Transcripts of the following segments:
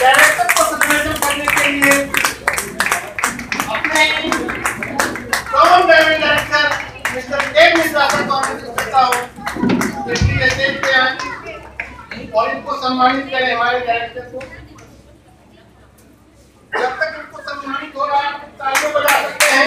Director concentration करने के लिए अपने टॉम डेविड डायरेक्टर मिस्टर के मिश्रा का स्वागत करता हूँ। इसलिए देखते हैं और इनको सम्मानित करें हमारे डायरेक्टर को। जब तक इनको सम्मानित हो रहा है तालियों बजा सकते हैं।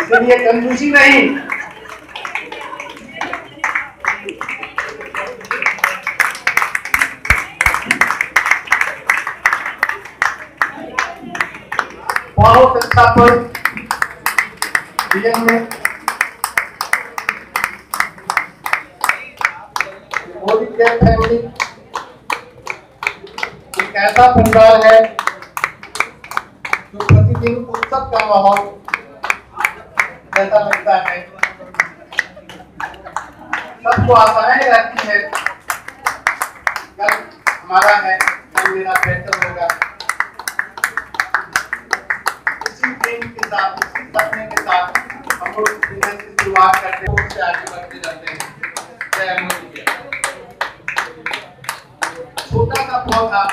इसलिए कंजूसी नहीं, सत्ता पर विजन में मोदी के फैमिली एक ऐसा परिवार है उत्सव का माहौल जैसा लगता है। सबको आसानी रहती है। कल हमारा है, कल मेरा बेहतर होगा, इसी प्रेम के साथ, इसी सपने के साथ हम लोग जीवन की शुरुआत करते हैं, उससे आगे बढ़ते जाते हैं। छोटा सा पौधा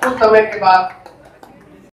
कुछ समय के बाद